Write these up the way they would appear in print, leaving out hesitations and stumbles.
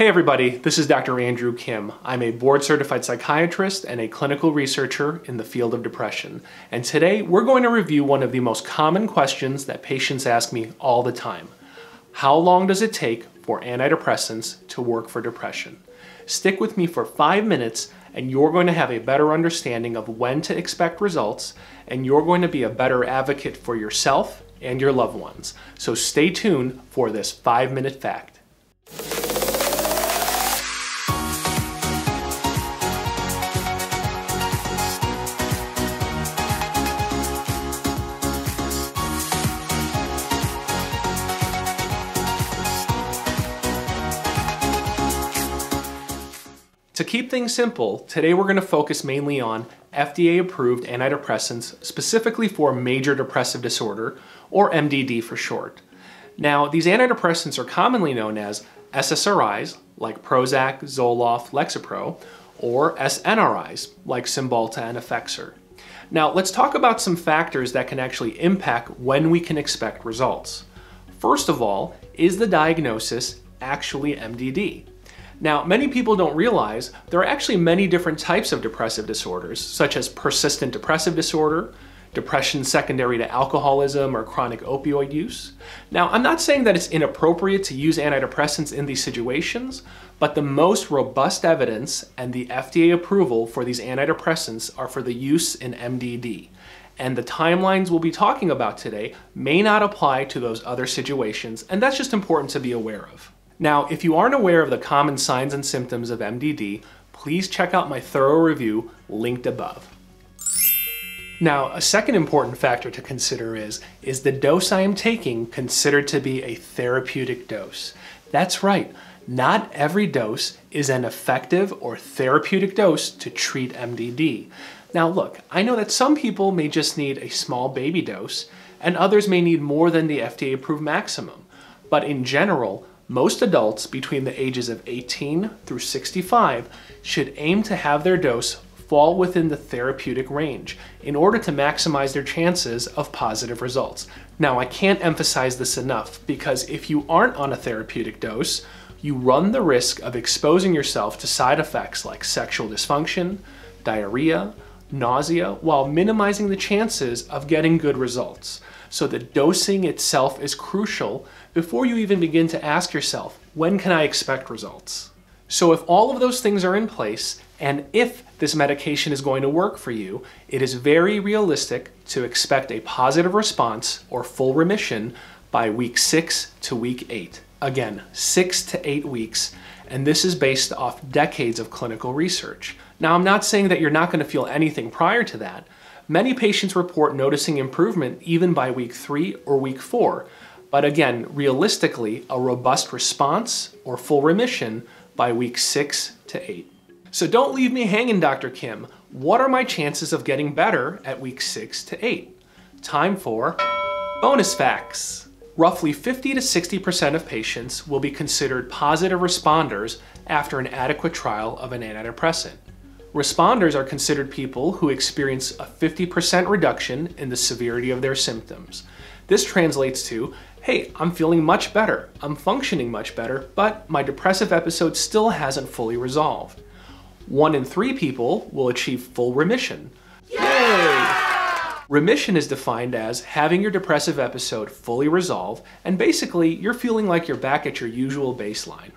Hey everybody, this is Dr. Andrew Kim. I'm a board-certified psychiatrist and a clinical researcher in the field of depression. And today we're going to review one of the most common questions that patients ask me all the time. How long does it take for antidepressants to work for depression? Stick with me for 5 minutes and you're going to have a better understanding of when to expect results, and you're going to be a better advocate for yourself and your loved ones. So stay tuned for this 5-minute fact. To keep things simple, today we're going to focus mainly on FDA-approved antidepressants specifically for major depressive disorder, or MDD for short. Now, these antidepressants are commonly known as SSRIs, like Prozac, Zoloft, Lexapro, or SNRIs, like Cymbalta and Effexor. Now, let's talk about some factors that can actually impact when we can expect results. First of all, is the diagnosis actually MDD? Now, many people don't realize there are actually many different types of depressive disorders, such as persistent depressive disorder, depression secondary to alcoholism or chronic opioid use. Now, I'm not saying that it's inappropriate to use antidepressants in these situations, but the most robust evidence and the FDA approval for these antidepressants are for the use in MDD. And the timelines we'll be talking about today may not apply to those other situations, and that's just important to be aware of. Now, if you aren't aware of the common signs and symptoms of MDD, please check out my thorough review linked above. Now, a second important factor to consider is the dose I am taking considered to be a therapeutic dose? That's right, not every dose is an effective or therapeutic dose to treat MDD. Now look, I know that some people may just need a small baby dose, and others may need more than the FDA-approved maximum, but in general, most adults between the ages of 18 through 65 should aim to have their dose fall within the therapeutic range in order to maximize their chances of positive results. Now, I can't emphasize this enough, because if you aren't on a therapeutic dose, you run the risk of exposing yourself to side effects like sexual dysfunction, diarrhea, nausea, while minimizing the chances of getting good results. So the dosing itself is crucial before you even begin to ask yourself, when can I expect results? So if all of those things are in place, and if this medication is going to work for you, it is very realistic to expect a positive response or full remission by week 6 to week 8. Again, 6 to 8 weeks, and this is based off decades of clinical research. Now, I'm not saying that you're not going to feel anything prior to that. Many patients report noticing improvement even by week 3 or week 4, but again, realistically, a robust response or full remission by week 6 to 8. So don't leave me hanging, Dr. Kim. What are my chances of getting better at week 6 to 8? Time for bonus facts. Roughly 50 to 60% of patients will be considered positive responders after an adequate trial of an antidepressant. Responders are considered people who experience a 50% reduction in the severity of their symptoms. This translates to, hey, I'm feeling much better, I'm functioning much better, but my depressive episode still hasn't fully resolved. 1 in 3 people will achieve full remission. Yay! Remission is defined as having your depressive episode fully resolve, and basically you're feeling like you're back at your usual baseline.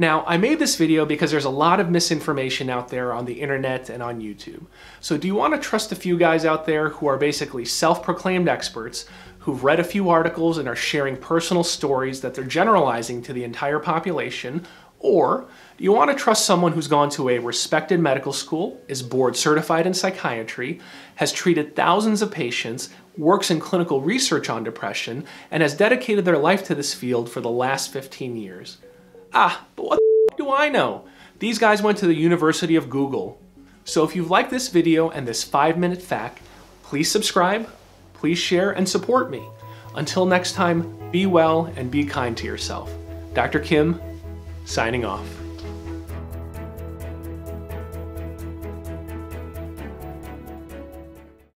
Now, I made this video because there's a lot of misinformation out there on the internet and on YouTube. So do you want to trust a few guys out there who are basically self-proclaimed experts, who've read a few articles and are sharing personal stories that they're generalizing to the entire population? Or do you want to trust someone who's gone to a respected medical school, is board certified in psychiatry, has treated thousands of patients, works in clinical research on depression, and has dedicated their life to this field for the last 15 years? Ah, but what the f do I know? These guys went to the University of Google. So if you've liked this video and this 5-minute fact, please subscribe, please share, and support me. Until next time, be well and be kind to yourself. Dr. Kim, signing off.